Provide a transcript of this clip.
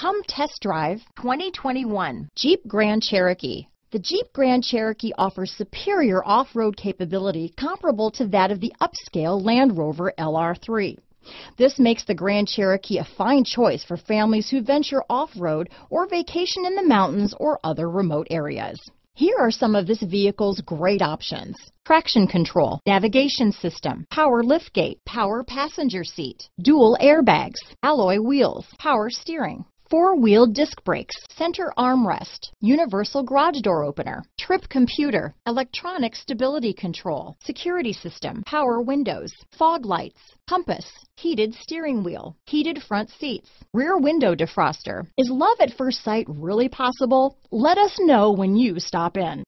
Come test drive 2021 Jeep Grand Cherokee. The Jeep Grand Cherokee offers superior off-road capability comparable to that of the upscale Land Rover LR3. This makes the Grand Cherokee a fine choice for families who venture off-road or vacation in the mountains or other remote areas. Here are some of this vehicle's great options: traction control, navigation system, power liftgate, power passenger seat, dual airbags, alloy wheels, power steering, four-wheel disc brakes, center armrest, universal garage door opener, trip computer, electronic stability control, security system, power windows, fog lights, compass, heated steering wheel, heated front seats, rear window defroster. Is love at first sight really possible? Let us know when you stop in.